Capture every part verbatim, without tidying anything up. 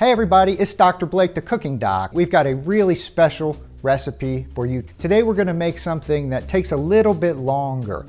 Hey everybody, it's Doctor Blake, the Cooking Doc. We've got a really special recipe for you. Today we're gonna make something that takes a little bit longer,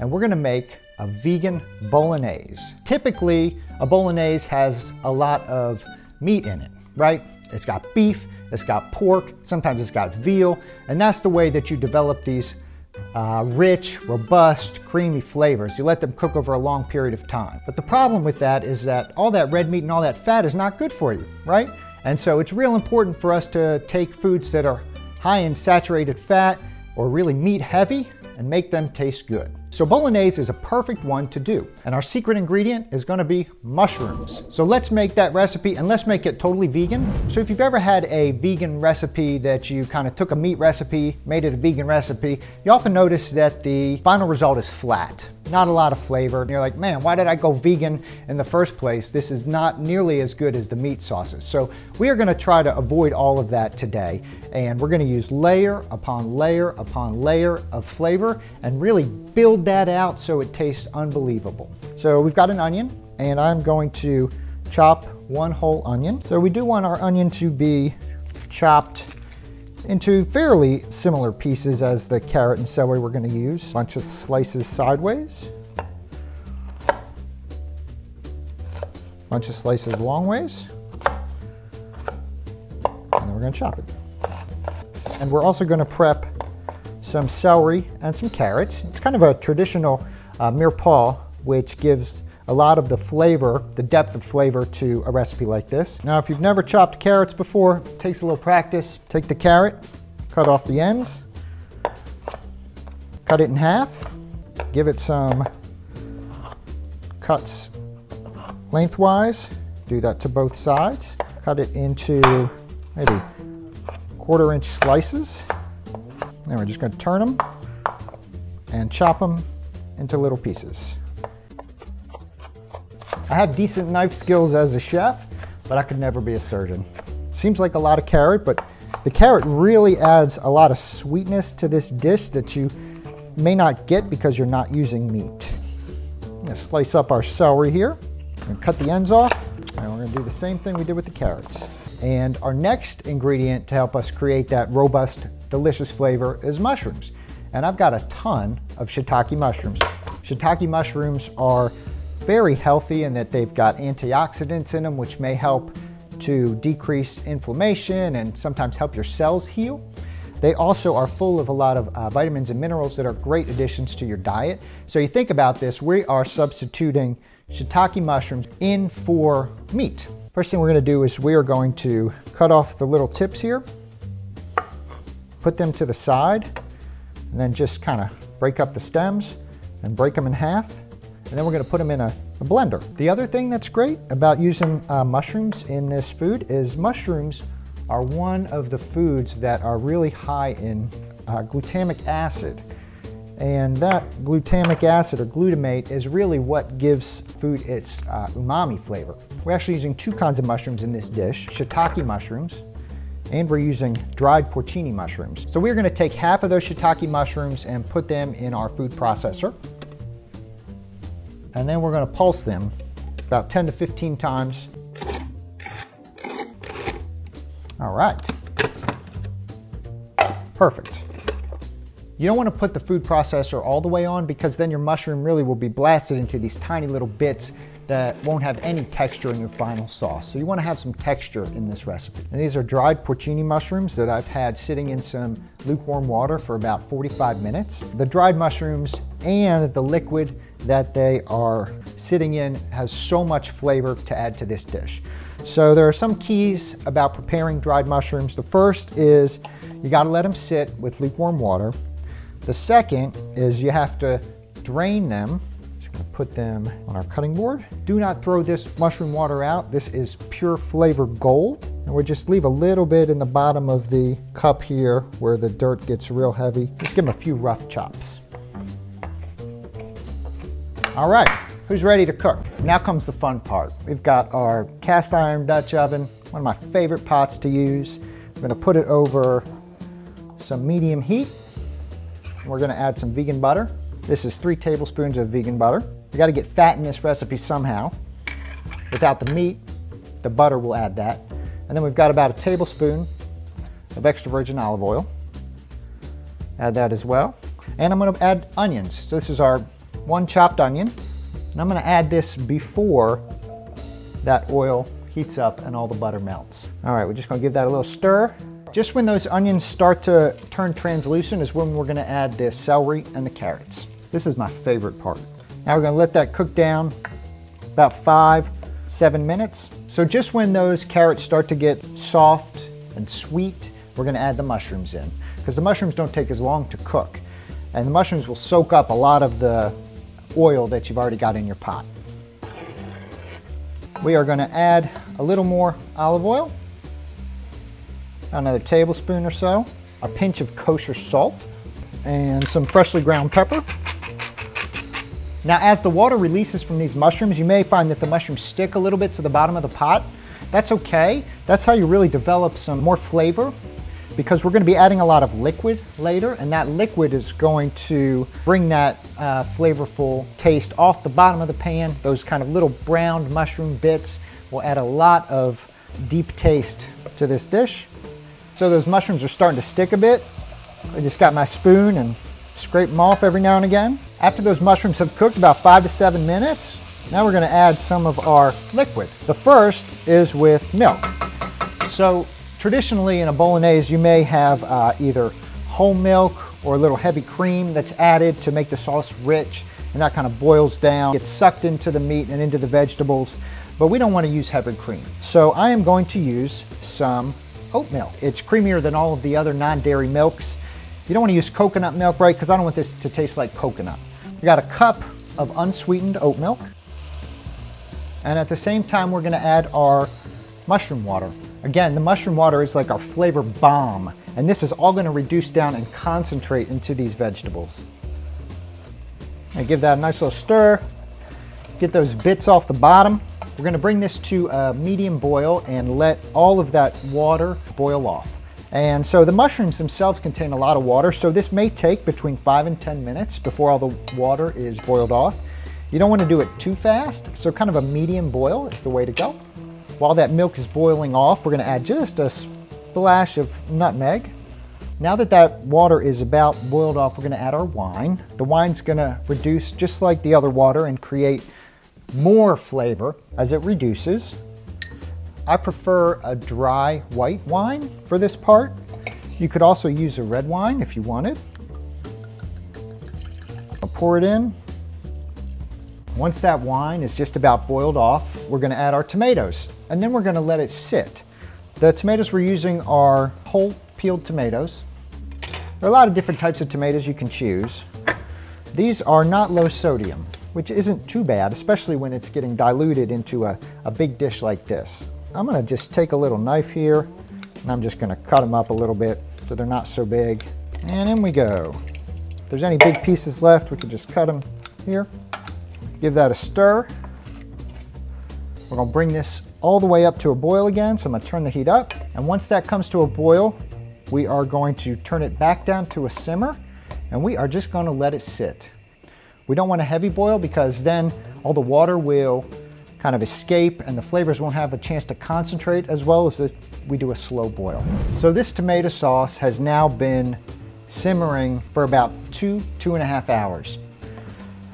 and we're gonna make a vegan bolognese. Typically, a bolognese has a lot of meat in it, right? It's got beef, it's got pork, sometimes it's got veal, and that's the way that you develop these Uh, rich, robust, creamy flavors. You let them cook over a long period of time. But the problem with that is that all that red meat and all that fat is not good for you, right? And so it's real important for us to take foods that are high in saturated fat or really meat heavy and make them taste good. So bolognese is a perfect one to do. And our secret ingredient is gonna be mushrooms. So let's make that recipe, and let's make it totally vegan. So if you've ever had a vegan recipe that you kind of took a meat recipe, made it a vegan recipe, you often notice that the final result is flat. Not a lot of flavor. And you're like, man, why did I go vegan in the first place? This is not nearly as good as the meat sauces. So we are gonna try to avoid all of that today. And we're gonna use layer upon layer upon layer of flavor and really build that out so it tastes unbelievable. So we've got an onion, and I'm going to chop one whole onion. So we do want our onion to be chopped into fairly similar pieces as the carrot and celery we're gonna use. Bunch of slices sideways. Bunch of slices long ways. And then we're gonna chop it. And we're also gonna prep some celery and some carrots. It's kind of a traditional uh, mirepoix, which gives a lot of the flavor, the depth of flavor to a recipe like this. Now, if you've never chopped carrots before, it takes a little practice. Take the carrot, cut off the ends, cut it in half, give it some cuts lengthwise, do that to both sides, cut it into maybe quarter inch slices. Then we're just gonna turn them and chop them into little pieces. I have decent knife skills as a chef, but I could never be a surgeon. Seems like a lot of carrot, but the carrot really adds a lot of sweetness to this dish that you may not get because you're not using meat. I'm gonna slice up our celery here and cut the ends off. And we're gonna do the same thing we did with the carrots. And our next ingredient to help us create that robust, delicious flavor is mushrooms. And I've got a ton of shiitake mushrooms. Shiitake mushrooms are very healthy in that they've got antioxidants in them, which may help to decrease inflammation and sometimes help your cells heal. They also are full of a lot of uh, vitamins and minerals that are great additions to your diet. So you think about this, we are substituting shiitake mushrooms in for meat. First thing we're gonna do is we are going to cut off the little tips here, put them to the side, and then just kind of break up the stems and break them in half. And then we're gonna put them in a, a blender. The other thing that's great about using uh, mushrooms in this food is mushrooms are one of the foods that are really high in uh, glutamic acid. And that glutamic acid or glutamate is really what gives food its uh, umami flavor. We're actually using two kinds of mushrooms in this dish, shiitake mushrooms, and we're using dried porcini mushrooms. So we're gonna take half of those shiitake mushrooms and put them in our food processor. And then we're gonna pulse them about ten to fifteen times. All right. Perfect. You don't wanna put the food processor all the way on, because then your mushroom really will be blasted into these tiny little bits that won't have any texture in your final sauce. So you wanna have some texture in this recipe. And these are dried porcini mushrooms that I've had sitting in some lukewarm water for about forty-five minutes. The dried mushrooms and the liquid that they are sitting in has so much flavor to add to this dish. So there are some keys about preparing dried mushrooms. The first is you gotta let them sit with lukewarm water. The second is you have to drain them. Just gonna put them on our cutting board. Do not throw this mushroom water out. This is pure flavor gold. And we just leave a little bit in the bottom of the cup here where the dirt gets real heavy. Just give them a few rough chops. All right, who's ready to cook? Now comes the fun part. We've got our cast iron Dutch oven, one of my favorite pots to use. We're gonna put it over some medium heat. We're gonna add some vegan butter. This is three tablespoons of vegan butter. You gotta get fat in this recipe somehow. Without the meat, the butter, we'll add that. And then we've got about a tablespoon of extra virgin olive oil. Add that as well. And I'm gonna add onions. So this is our one chopped onion. And I'm gonna add this before that oil heats up and all the butter melts. All right, we're just gonna give that a little stir. Just when those onions start to turn translucent is when we're gonna add the celery and the carrots. This is my favorite part. Now we're gonna let that cook down about five, seven minutes. So just when those carrots start to get soft and sweet, we're gonna add the mushrooms in, because the mushrooms don't take as long to cook. And the mushrooms will soak up a lot of the oil that you've already got in your pot. We are gonna add a little more olive oil, another tablespoon or so, a pinch of kosher salt, and some freshly ground pepper. Now, as the water releases from these mushrooms, you may find that the mushrooms stick a little bit to the bottom of the pot. That's okay. That's how you really develop some more flavor, because we're gonna be adding a lot of liquid later, and that liquid is going to bring that uh, flavorful taste off the bottom of the pan. Those kind of little browned mushroom bits will add a lot of deep taste to this dish. So those mushrooms are starting to stick a bit. I just got my spoon and scrape them off every now and again. After those mushrooms have cooked about five to seven minutes, now we're gonna add some of our liquid. The first is with milk. So traditionally in a bolognese, you may have uh, either whole milk or a little heavy cream that's added to make the sauce rich, and that kind of boils down, gets sucked into the meat and into the vegetables, but we don't want to use heavy cream. So I am going to use some oat milk. It's creamier than all of the other non-dairy milks. You don't want to use coconut milk, right? Because I don't want this to taste like coconut. We got a cup of unsweetened oat milk. And at the same time, we're gonna add our mushroom water. Again, the mushroom water is like our flavor bomb. And this is all gonna reduce down and concentrate into these vegetables. And give that a nice little stir. Get those bits off the bottom. We're gonna bring this to a medium boil and let all of that water boil off. And so the mushrooms themselves contain a lot of water, so this may take between five and ten minutes before all the water is boiled off. You don't want to do it too fast, so kind of a medium boil is the way to go. While that milk is boiling off, we're going to add just a splash of nutmeg. Now that that water is about boiled off, we're going to add our wine. The wine's going to reduce just like the other water and create more flavor as it reduces. I prefer a dry white wine for this part. You could also use a red wine if you wanted. I'll pour it in. Once that wine is just about boiled off, we're gonna add our tomatoes, and then we're gonna let it sit. The tomatoes we're using are whole peeled tomatoes. There are a lot of different types of tomatoes you can choose. These are not low sodium, which isn't too bad, especially when it's getting diluted into a, a big dish like this. I'm gonna just take a little knife here, and I'm just gonna cut them up a little bit so they're not so big. And in we go. If there's any big pieces left, we can just cut them here. Give that a stir. We're gonna bring this all the way up to a boil again, so I'm gonna turn the heat up. And once that comes to a boil, we are going to turn it back down to a simmer, and we are just gonna let it sit. We don't want a heavy boil, because then all the water will kind of escape and the flavors won't have a chance to concentrate as well as if we do a slow boil. So this tomato sauce has now been simmering for about two, two and a half hours.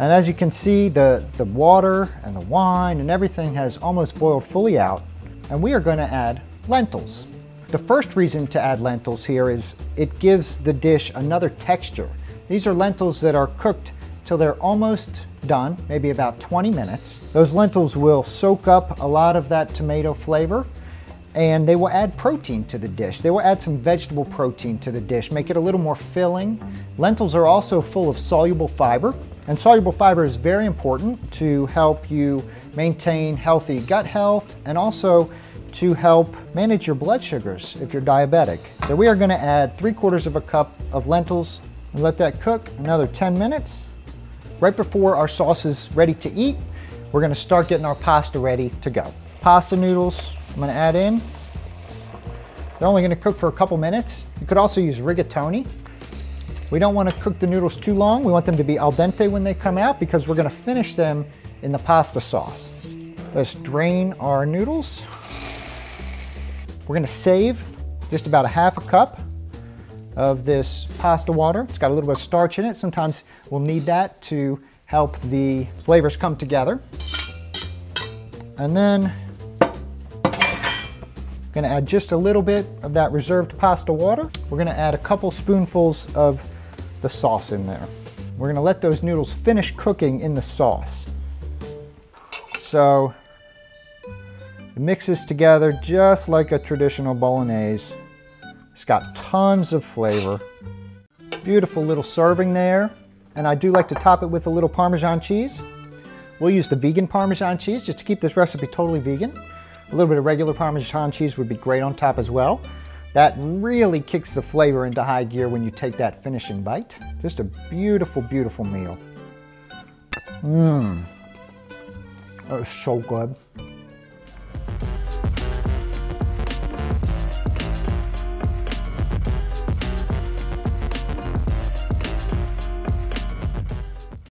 And as you can see, the, the water and the wine and everything has almost boiled fully out. And we are gonna add lentils. The first reason to add lentils here is it gives the dish another texture. These are lentils that are cooked till they're almost done, maybe about twenty minutes. Those lentils will soak up a lot of that tomato flavor, and they will add protein to the dish. They will add some vegetable protein to the dish, make it a little more filling. Lentils are also full of soluble fiber, and soluble fiber is very important to help you maintain healthy gut health, and also to help manage your blood sugars if you're diabetic. So we are gonna add three quarters of a cup of lentils and let that cook another ten minutes. Right before our sauce is ready to eat, we're gonna start getting our pasta ready to go. Pasta noodles, I'm gonna add in. They're only gonna cook for a couple minutes. You could also use rigatoni. We don't wanna cook the noodles too long. We want them to be al dente when they come out, because we're gonna finish them in the pasta sauce. Let's drain our noodles. We're gonna save just about a half a cup of this pasta water. It's got a little bit of starch in it. Sometimes we'll need that to help the flavors come together. And then I'm gonna add just a little bit of that reserved pasta water. We're gonna add a couple spoonfuls of the sauce in there. We're gonna let those noodles finish cooking in the sauce. So it mixes together just like a traditional bolognese. It's got tons of flavor. Beautiful little serving there. And I do like to top it with a little Parmesan cheese. We'll use the vegan Parmesan cheese just to keep this recipe totally vegan. A little bit of regular Parmesan cheese would be great on top as well. That really kicks the flavor into high gear when you take that finishing bite. Just a beautiful, beautiful meal. Mmm, that was so good.